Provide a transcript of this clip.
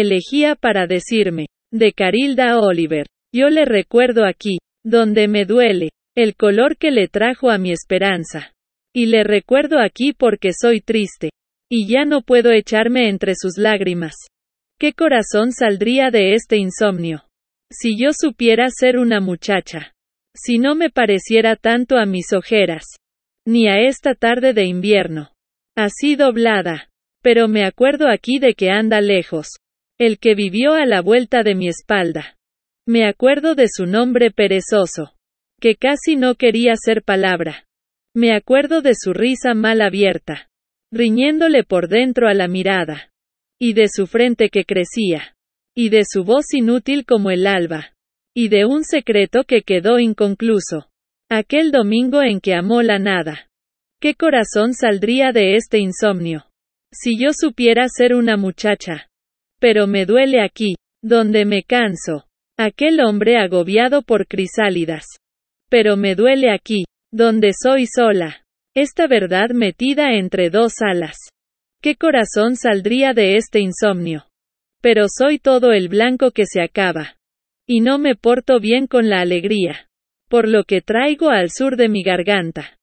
elegía para decirme, de Carilda Oliver. Yo le recuerdo aquí, donde me duele, el color que le trajo a mi esperanza. Y le recuerdo aquí porque soy triste. Y ya no puedo echarme entre sus lágrimas. ¿Qué corazón saldría de este insomnio? Si yo supiera ser una muchacha. Si no me pareciera tanto a mis ojeras. Ni a esta tarde de invierno. Así doblada. Pero me acuerdo aquí de que anda lejos. El que vivió a la vuelta de mi espalda. Me acuerdo de su nombre perezoso. Que casi no quería ser palabra. Me acuerdo de su risa mal abierta, riñéndole por dentro a la mirada, y de su frente que crecía, y de su voz inútil como el alba, y de un secreto que quedó inconcluso, aquel domingo en que amó la nada. ¿Qué corazón saldría de este insomnio? Si yo supiera ser una muchacha. Pero me duele aquí, donde me canso, aquel hombre agobiado por crisálidas. Pero me duele aquí, donde soy sola, esta verdad metida entre dos alas. ¿Qué corazón saldría de este insomnio? Pero soy todo el blanco que se acaba. Y no me porto bien con la alegría. Por lo que traigo al sur de mi garganta.